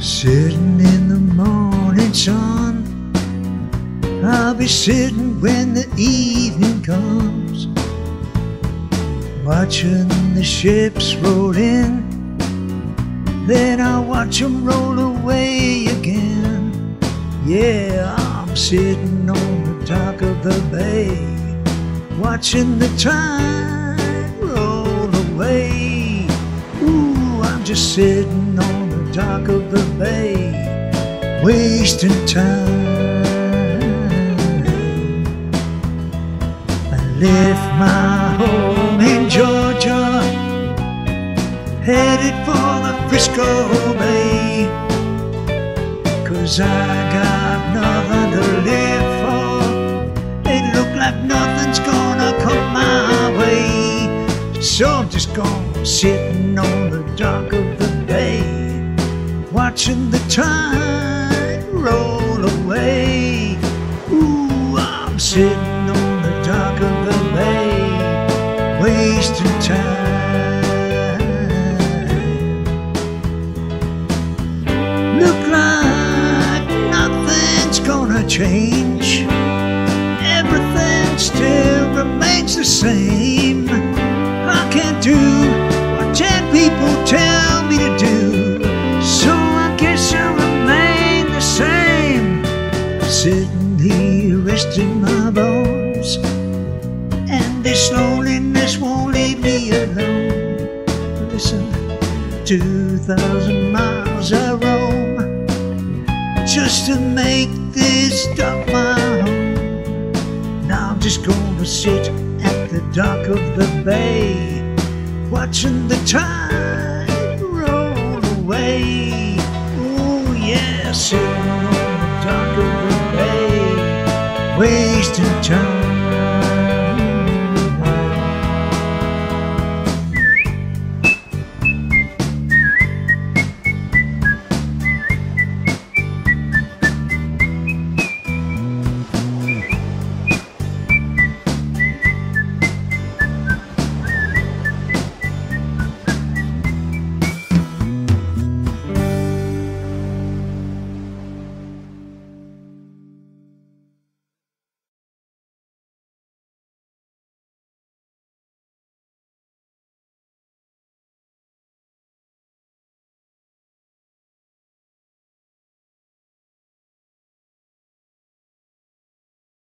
Sitting in the morning sun, I'll be sitting when the evening comes, watching the ships roll in, then I'll watch them roll away again. Yeah, I'm sitting on the dock of the bay, watching the tide roll away. Ooh, I'm just sitting on the dock of the bay, wasting time. I left my home in Georgia, headed for the Frisco Bay, 'cause I got nothing to live for. It look like nothing's gonna come my way, so I'm just gonna sitting on the dock of the bay, watching the tide roll away. Ooh, I'm sitting on the dock of the bay, wasting time. Change, everything still remains the same. I can't do what 10 people tell me to do, so I guess I remain the same. Sitting here resting my bones, and this loneliness won't leave me alone. Listen, 2,000 miles I roam just to make this dock my home. Now I'm just gonna sit at the dock of the bay, watching the tide roll away. Oh yeah, sitting on the dock of the bay, wasting time.